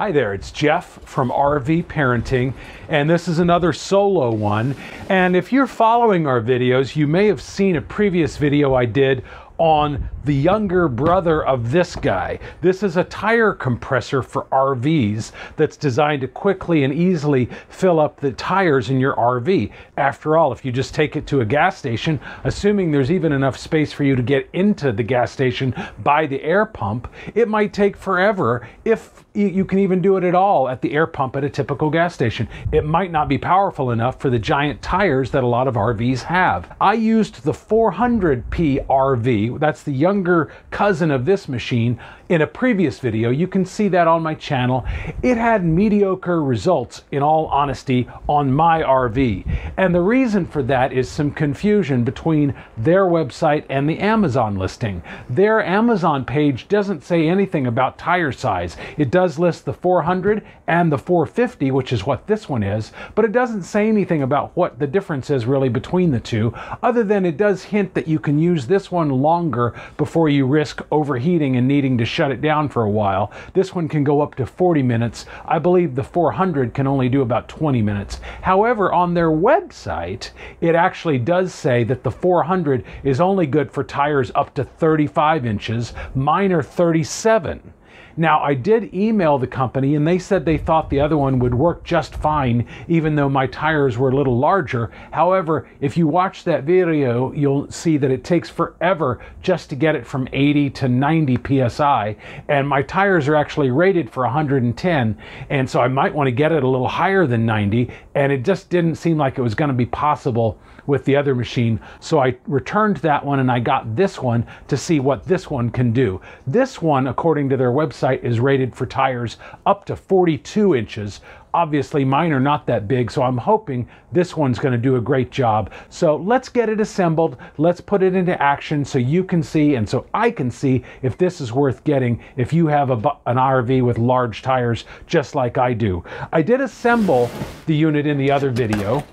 Hi there, it's Jeff from RV Parenting, and this is another solo one. And if you're following our videos, you may have seen a previous video I did on the younger brother of this guy. This is a tire compressor for RVs that's designed to quickly and easily fill up the tires in your RV. After all, if you just take it to a gas station, assuming there's even enough space for you to get into the gas station by the air pump, it might take forever if you can even do it at all at the air pump at a typical gas station. It might not be powerful enough for the giant tires that a lot of RVs have. I used the 450P-RV, that's the younger cousin of this machine, in a previous video. You can see that on my channel. It had mediocre results, in all honesty, on my RV. And the reason for that is some confusion between their website and the Amazon listing. Their Amazon page doesn't say anything about tire size. It does list the 400 and the 450, which is what this one is, but it doesn't say anything about what the difference is really between the two, other than it does hint that you can use this one longer before you risk overheating and needing to shut it down for a while. This one can go up to 40 minutes. I believe the 400 can only do about 20 minutes. However, on their website, it actually does say that the 400 is only good for tires up to 35 inches. Mine are 37. Now, I did email the company, and they said they thought the other one would work just fine, even though my tires were a little larger. However, if you watch that video, you'll see that it takes forever just to get it from 80 to 90 PSI, and my tires are actually rated for 110, and so I might want to get it a little higher than 90, and it just didn't seem like it was going to be possible with the other machine, so I returned that one and I got this one to see what this one can do. This one, according to their website, is rated for tires up to 42 inches. Obviously, mine are not that big, so I'm hoping this one's going to do a great job. So let's get it assembled. Let's put it into action so you can see and so I can see if this is worth getting if you have an RV with large tires just like I do. I did assemble the unit in the other video,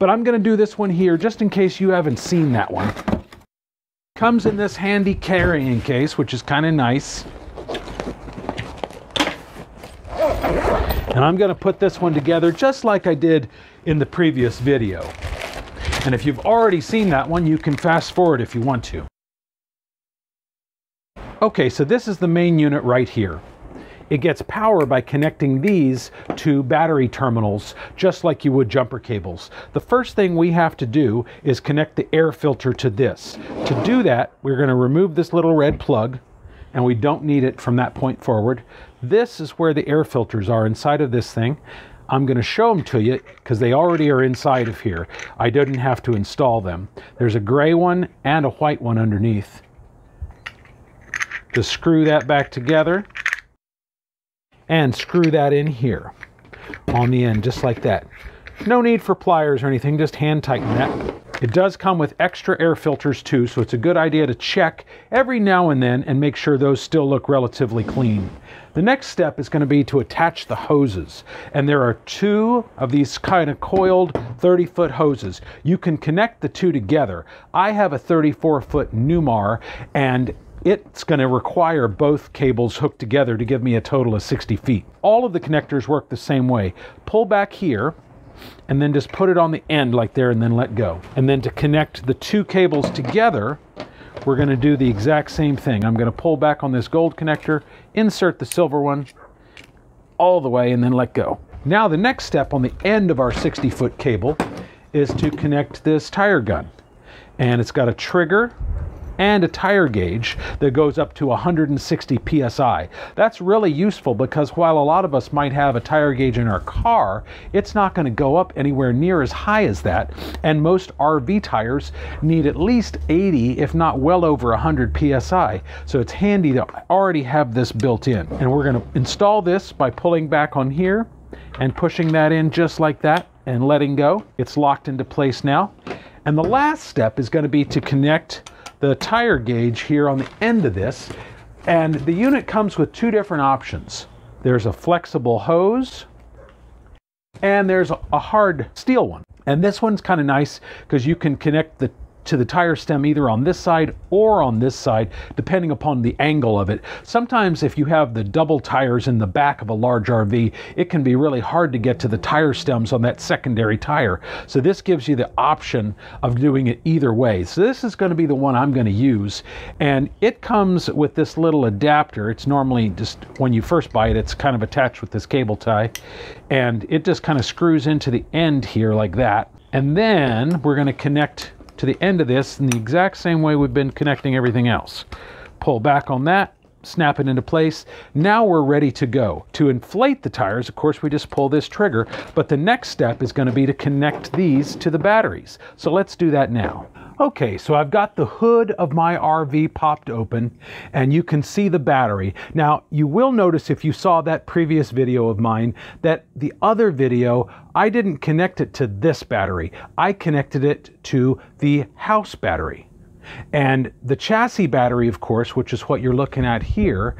but I'm going to do this one here just in case you haven't seen that one. Comes in this handy carrying case, which is kind of nice. And I'm going to put this one together just like I did in the previous video. And if you've already seen that one, you can fast forward if you want to. Okay, so this is the main unit right here. It gets power by connecting these to battery terminals, just like you would jumper cables. The first thing we have to do is connect the air filter to this. To do that, we're going to remove this little red plug, and we don't need it from that point forward. This is where the air filters are inside of this thing. I'm going to show them to you because they already are inside of here. I didn't have to install them. There's a gray one and a white one underneath. Just screw that back together and screw that in here on the end, just like that. No need for pliers or anything, just hand tighten that. It does come with extra air filters too, so it's a good idea to check every now and then and make sure those still look relatively clean. The next step is going to be to attach the hoses, and there are two of these kind of coiled 30-foot hoses. You can connect the two together. I have a 34-foot Numar, and it's going to require both cables hooked together to give me a total of 60 feet. All of the connectors work the same way. Pull back here, and then just put it on the end like there and then let go. And then to connect the two cables together, we're going to do the exact same thing. I'm going to pull back on this gold connector, insert the silver one all the way, and then let go. Now the next step on the end of our 60-foot cable is to connect this tire gun. And it's got a trigger and a tire gauge that goes up to 160 PSI. That's really useful because while a lot of us might have a tire gauge in our car, it's not going to go up anywhere near as high as that, and most RV tires need at least 80, if not well over 100 PSI. So it's handy to already have this built in. And we're going to install this by pulling back on here and pushing that in just like that and letting go. It's locked into place now. And the last step is going to be to connect the tire gauge here on the end of this, and the unit comes with two different options. There's a flexible hose and there's a hard steel one, and this one's kind of nice because you can connect the to the tire stem either on this side or on this side, depending upon the angle of it. Sometimes if you have the double tires in the back of a large RV, it can be really hard to get to the tire stems on that secondary tire. So this gives you the option of doing it either way. So this is going to be the one I'm going to use, and it comes with this little adapter. It's normally just, when you first buy it, it's kind of attached with this cable tie, and it just kind of screws into the end here like that. And then we're going to connect to the end of this in the exact same way we've been connecting everything else. Pull back on that, snap it into place. Now we're ready to go. To inflate the tires, of course, we just pull this trigger, but the next step is going to be to connect these to the batteries. So let's do that now. Okay, so I've got the hood of my RV popped open, and you can see the battery. Now, you will notice if you saw that previous video of mine, that the other video, I didn't connect it to this battery. I connected it to the house battery. And the chassis battery, of course, which is what you're looking at here,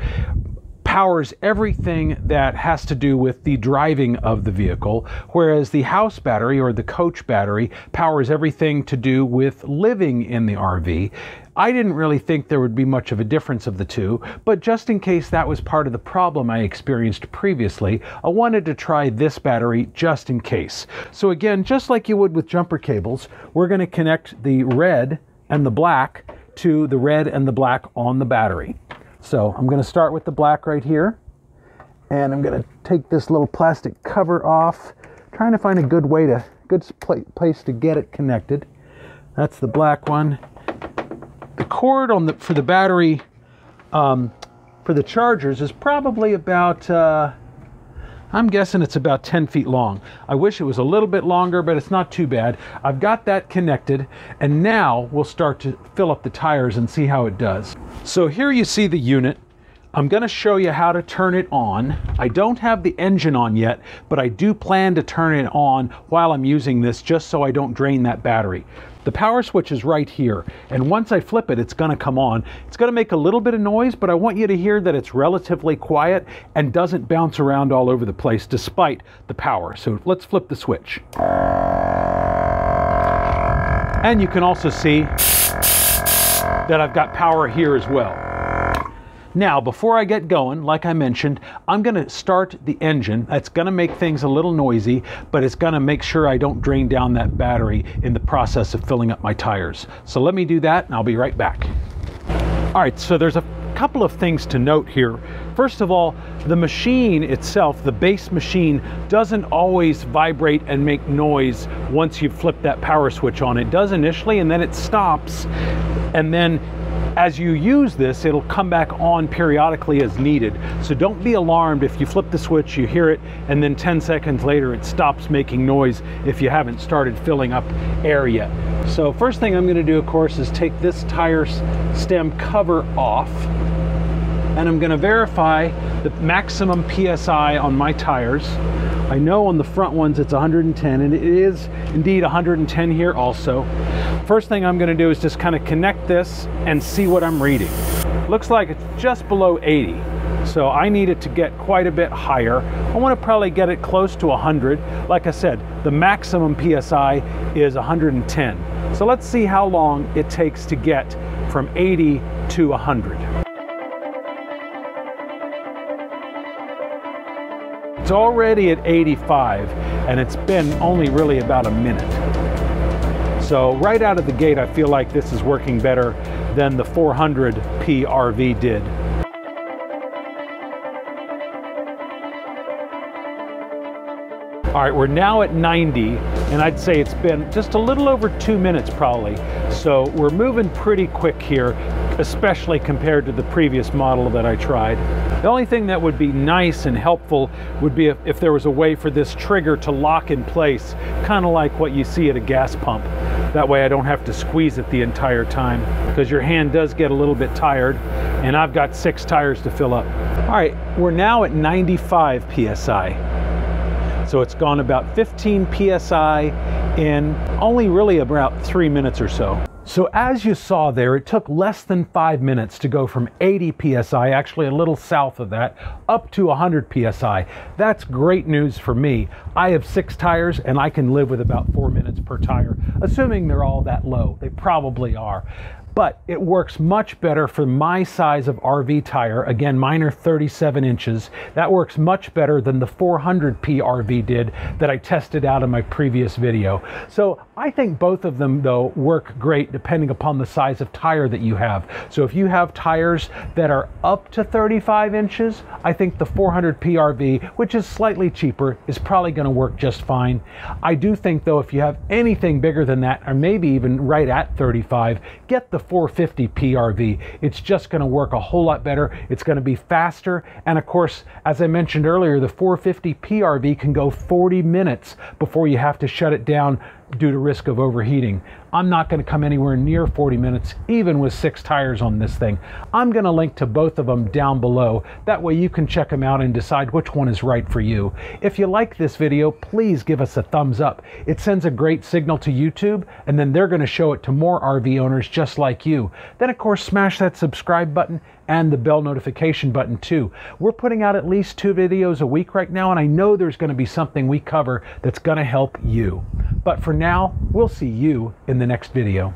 powers everything that has to do with the driving of the vehicle, whereas the house battery or the coach battery powers everything to do with living in the RV. I didn't really think there would be much of a difference of the two, but just in case that was part of the problem I experienced previously, I wanted to try this battery just in case. So again, just like you would with jumper cables, we're going to connect the red and the black to the red and the black on the battery. So I'm going to start with the black right here, and I'm going to take this little plastic cover off, trying to find a good way to, good place to get it connected. That's the black one. The cord on the, for the battery, for the chargers is probably about, I'm guessing it's about 10 feet long. I wish it was a little bit longer, but it's not too bad. I've got that connected, and now we'll start to fill up the tires and see how it does. So here you see the unit. I'm going to show you how to turn it on. I don't have the engine on yet, but I do plan to turn it on while I'm using this, just so I don't drain that battery. The power switch is right here, and once I flip it, it's going to come on. It's going to make a little bit of noise, but I want you to hear that it's relatively quiet and doesn't bounce around all over the place despite the power. So let's flip the switch. And you can also see that I've got power here as well. Now, before I get going, like I mentioned, I'm going to start the engine. That's going to make things a little noisy, but it's going to make sure I don't drain down that battery in the process of filling up my tires. So let me do that, and I'll be right back. All right, so there's a couple of things to note here. First of all, the machine itself, the base machine, doesn't always vibrate and make noise once you flip that power switch on. It does initially, and then it stops, and then as you use this, it'll come back on periodically as needed. So don't be alarmed if you flip the switch, you hear it, and then 10 seconds later it stops making noise if you haven't started filling up air yet. So first thing I'm going to do, of course, is take this tire stem cover off, and I'm going to verify the maximum PSI on my tires. I know on the front ones it's 110, and it is indeed 110 here also. First thing I'm going to do is just kind of connect this and see what I'm reading. Looks like it's just below 80, so I need it to get quite a bit higher. I want to probably get it close to 100. Like I said, the maximum PSI is 110. So let's see how long it takes to get from 80 to 100. It's already at 85, and it's been only really about a minute. So right out of the gate, I feel like this is working better than the 450P-RV did. All right, we're now at 90, and I'd say it's been just a little over 2 minutes probably. So we're moving pretty quick here, especially compared to the previous model that I tried. The only thing that would be nice and helpful would be if there was a way for this trigger to lock in place, kind of like what you see at a gas pump. That way I don't have to squeeze it the entire time, because your hand does get a little bit tired, and I've got 6 tires to fill up. All right, we're now at 95 PSI. So it's gone about 15 PSI in only really about 3 minutes or so. So as you saw there, it took less than 5 minutes to go from 80 PSI, actually a little south of that, up to 100 PSI. That's great news for me. I have 6 tires and I can live with about 4 minutes per tire, assuming they're all that low. They probably are. But it works much better for my size of RV tire. Again, mine are 37 inches. That works much better than the 450P-RV did that I tested out in my previous video. So I think both of them, though, work great depending upon the size of tire that you have. So if you have tires that are up to 35 inches, I think the 450P-RV, which is slightly cheaper, is probably going to work just fine. I do think, though, if you have anything bigger than that, or maybe even right at 35, get the 450P-RV. It's just going to work a whole lot better. It's going to be faster. And of course, as I mentioned earlier, the 450P-RV can go 40 minutes before you have to shut it down due to risk of overheating. I'm not going to come anywhere near 40 minutes, even with 6 tires on this thing. I'm going to link to both of them down below. That way you can check them out and decide which one is right for you. If you like this video, please give us a thumbs up. It sends a great signal to YouTube, and then they're going to show it to more RV owners just like you. Then, of course, smash that subscribe button and the bell notification button too. We're putting out at least 2 videos a week right now, and I know there's going to be something we cover that's going to help you. But for now, we'll see you in the next video.